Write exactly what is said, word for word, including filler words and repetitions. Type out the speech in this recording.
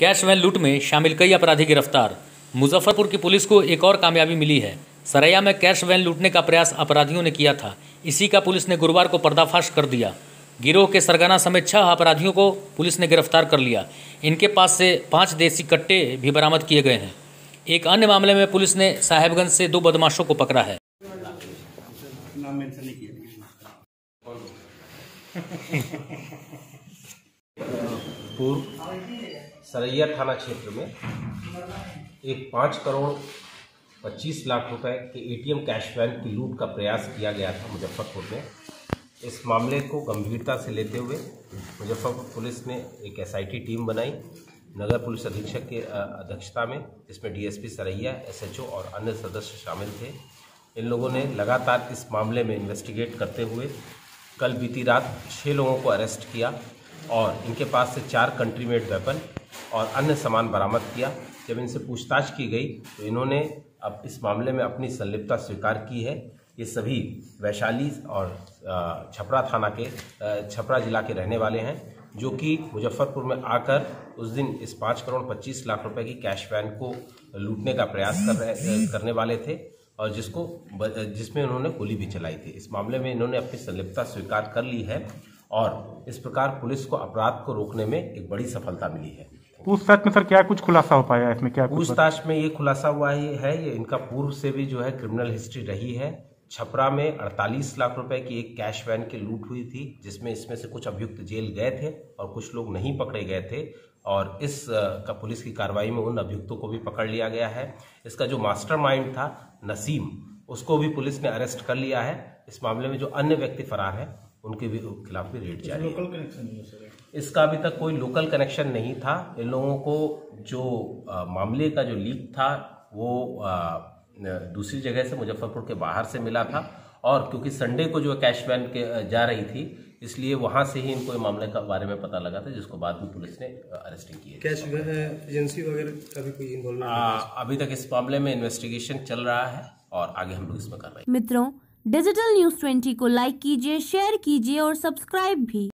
Cash van लूट में शामिल कई अपराधी गिरफ्तार। मुजफ्फरपुर की पुलिस को एक और कामयाबी मिली है। सरैया में कैश वैन लूटने का प्रयास अपराधियों ने किया था। इसी का पुलिस ने गुरुवार को पर्दाफाश कर दिया। गिरोह के सरगना समेत छह अपराधियों को पुलिस ने गिरफ्तार कर लिया। इनके पास से पाँच देसी कट्टे भी बरामद किए गए हैं। एक अन्य मामले में पुलिस ने साहेबगंज से दो बदमाशों को पकड़ा है। सरैया थाना क्षेत्र में एक पाँच करोड़ पच्चीस लाख रुपए के एटीएम कैश वैन की लूट का प्रयास किया गया था मुजफ्फरपुर में। इस मामले को गंभीरता से लेते हुए मुजफ्फरपुर पुलिस ने एक एसआईटी टीम बनाई नगर पुलिस अधीक्षक के अध्यक्षता में, जिसमें डीएसपी सरैया, एसएचओ और अन्य सदस्य शामिल थे। इन लोगों ने लगातार इस मामले में इन्वेस्टिगेट करते हुए कल बीती रात छः लोगों को अरेस्ट किया और इनके पास से चार कंट्री मेड वेपन और अन्य सामान बरामद किया। जब इनसे पूछताछ की गई तो इन्होंने अब इस मामले में अपनी संलिप्तता स्वीकार की है। ये सभी वैशाली और छपरा थाना के छपरा जिला के रहने वाले हैं, जो कि मुजफ्फरपुर में आकर उस दिन इस पाँच करोड़ पच्चीस लाख रुपए की कैश वैन को लूटने का प्रयास कर रहे करने वाले थे और जिसको जिसमें उन्होंने गोली भी चलाई थी। इस मामले में इन्होंने अपनी संलिप्तता स्वीकार कर ली है और इस प्रकार पुलिस को अपराध को रोकने में एक बड़ी सफलता मिली है। पूछताछ में सर क्या कुछ खुलासा हो पाया है? इसमें क्या पूछताछ में ये खुलासा हुआ है, ये इनका पूर्व से भी जो है क्रिमिनल हिस्ट्री रही है। छपरा में अड़तालीस लाख रुपए की एक कैश वैन की लूट हुई थी, जिसमें इसमें से कुछ अभियुक्त जेल गए थे और कुछ लोग नहीं पकड़े गए थे और इस का पुलिस की कार्रवाई में उन अभियुक्तों को भी पकड़ लिया गया है। इसका जो मास्टरमाइंड था नसीम, उसको भी पुलिस ने अरेस्ट कर लिया है। इस मामले में जो अन्य व्यक्ति फरार है उनके भी खिलाफ भी रेड जारी है। लोकल कनेक्शन नहीं है सर, इसका अभी तक कोई लोकल कनेक्शन नहीं था। इन लोगों को जो आ, मामले का जो लीक था वो आ, दूसरी जगह से मुजफ्फरपुर के बाहर से मिला था और क्योंकि संडे को जो कैश वैन के जा रही थी इसलिए वहां से ही इनको मामले के बारे में पता लगा था, जिसको बाद में पुलिस ने अरेस्टिंग किया। कैश एजेंसी वगैरह अभी कोई इन्वॉल्वमेंट अभी तक इस मामले में इन्वेस्टिगेशन चल रहा है और आगे हम लोग इसमें कार्रवाई। मित्रों, डिजिटल न्यूज़ ट्वेंटी को लाइक कीजिए, शेयर कीजिए और सब्सक्राइब भी।